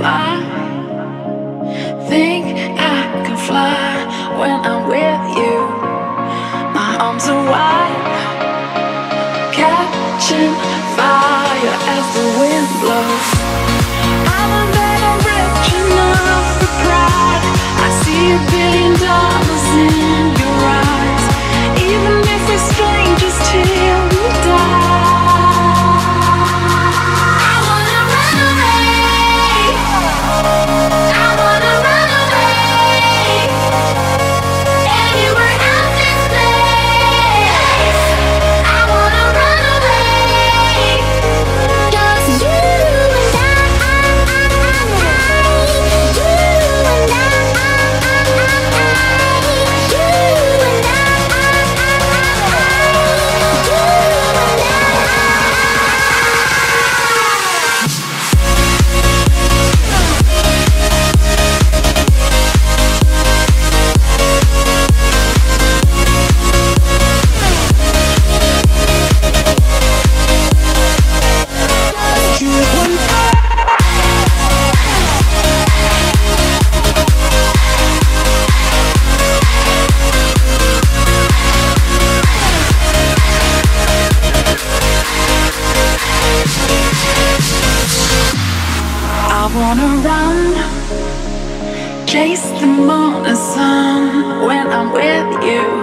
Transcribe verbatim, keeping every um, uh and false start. fly. Think I can fly when I'm with you. My arms are wide, catching fire as the wind blows. I'm never rich enough for pride. I see a billion dollars in your eyes. Even if we're strangers till we die. I wanna run, chase the morning sun when I'm with you.